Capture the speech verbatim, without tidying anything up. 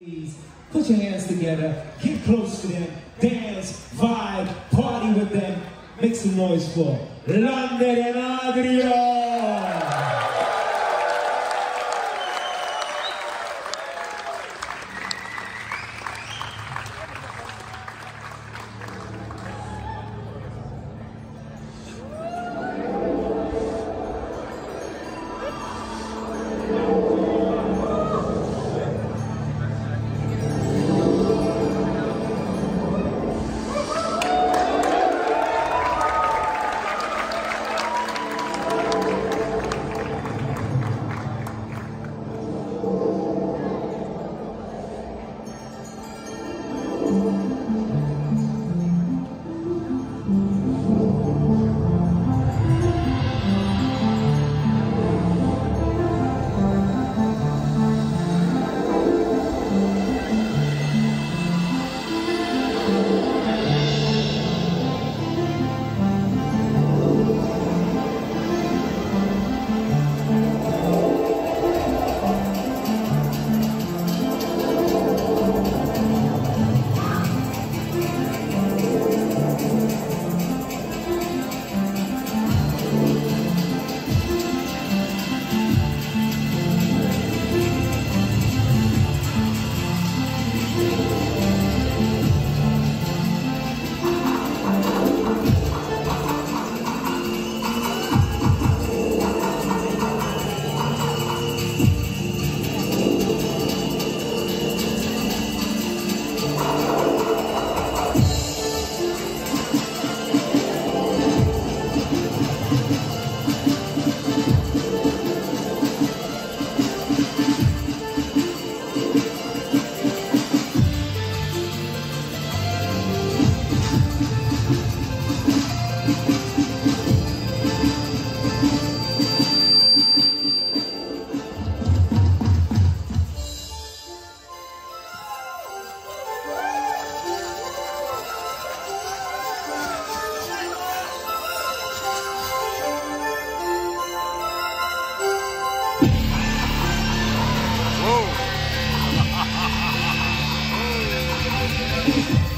Please put your hands together, get close to them, dance, vibe, party with them, make some noise for Landers and Adriaan! Thank you.